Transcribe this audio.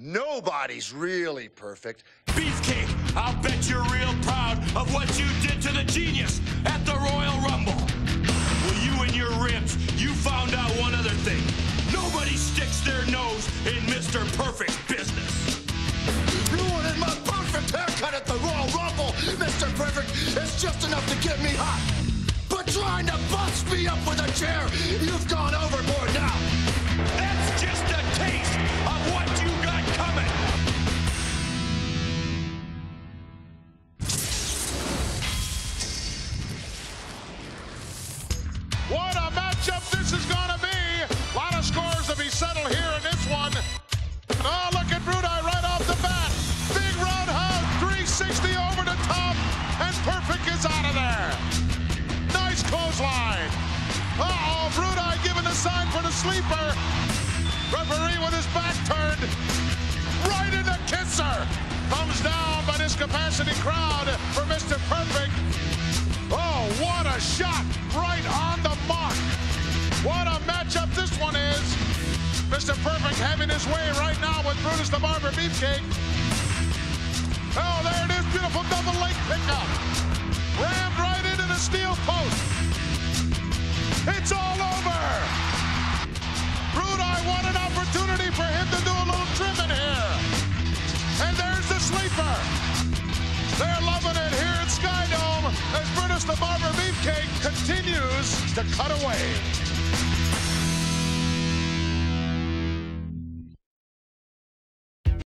Nobody's really perfect. Beefcake, I'll bet you're real proud of what you did to the genius at the Royal Rumble. Well, you and your ribs, you found out one other thing. Nobody sticks their nose in Mr. Perfect's business. You ruined my perfect haircut at the Royal Rumble. Mr. Perfect is just enough to get me hot. But trying to bust me up with a chair, you've gone overboard now. That's just a taste of what you got coming. What a matchup this is gonna be. A lot of scores to be settled here in this one. Oh, look at Brutus right off the bat. Big round hug, 360 over the top, and Perfect is out of there. Nice clothesline. Uh-oh, Brutus giving the sign for the sleeper. Referee with his back turned. Right in the kisser. Thumbs down by this capacity crowd for Mr. Perfect. Oh, what a shot right on the mark. What a matchup this one is. Mr. Perfect having his way right now with Brutus the Barber Beefcake. Oh, there it is, beautiful double leg pickup. Rammed right into the steel post. It's all over! Brutus, what an opportunity for him to do a little trimming here. And there's the sleeper. They're loving it here at Skydome as Brutus the Barber Beefcake continues to cut away.